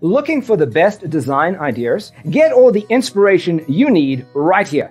looking for the best design ideas? Get all the inspiration you need right here.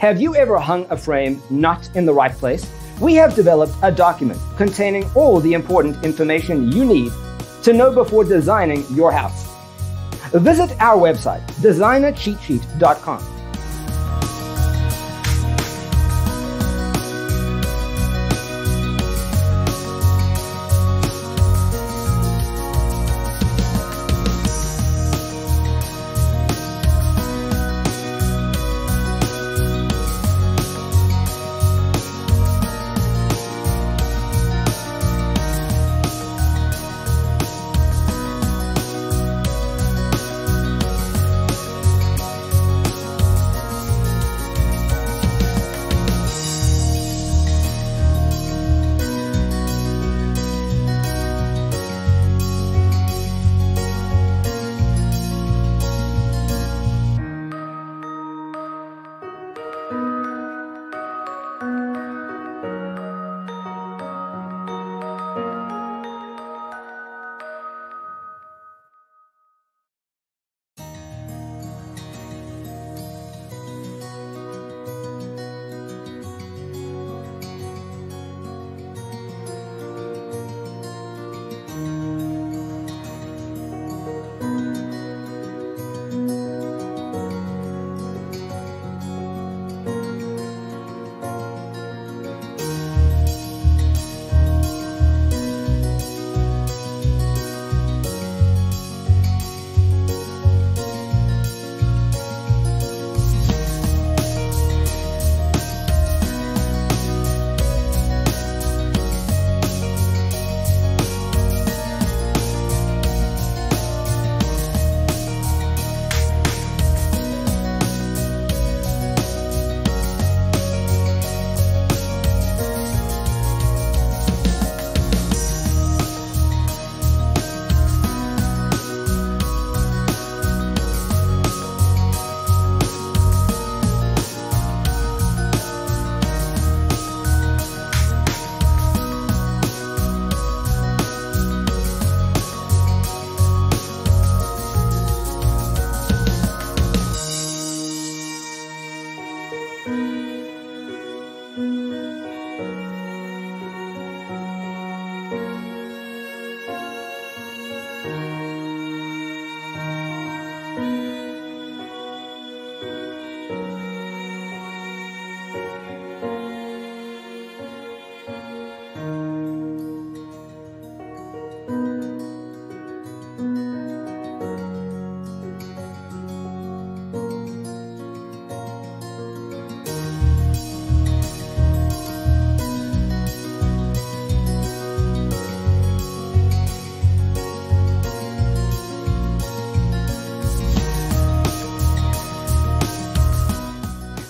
Have you ever hung a frame not in the right place? We have developed a document containing all the important information you need to know before designing your house. Visit our website, designercheatsheet.com.